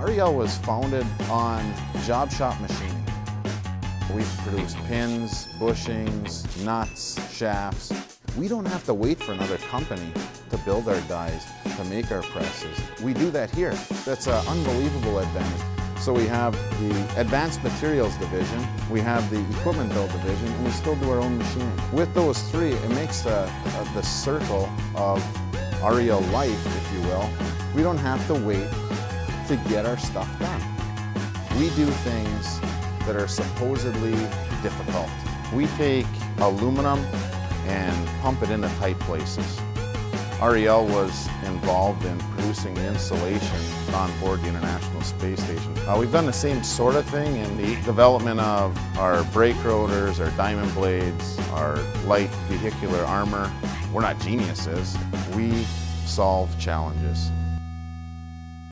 REL was founded on job shop machining. We've produced pins, bushings, nuts, shafts. We don't have to wait for another company to build our dies, to make our presses. We do that here. That's an unbelievable advantage. So we have the Advanced Materials Division, we have the Equipment Build Division, and we still do our own machining. With those three, it makes the circle of REL life, if you will. We don't have to wait to get our stuff done. We do things that are supposedly difficult. We take aluminum and pump it into tight places. REL was involved in producing the insulation on board the International Space Station. We've done the same sort of thing in the development of our brake rotors, our diamond blades, our light vehicular armor. We're not geniuses. We solve challenges.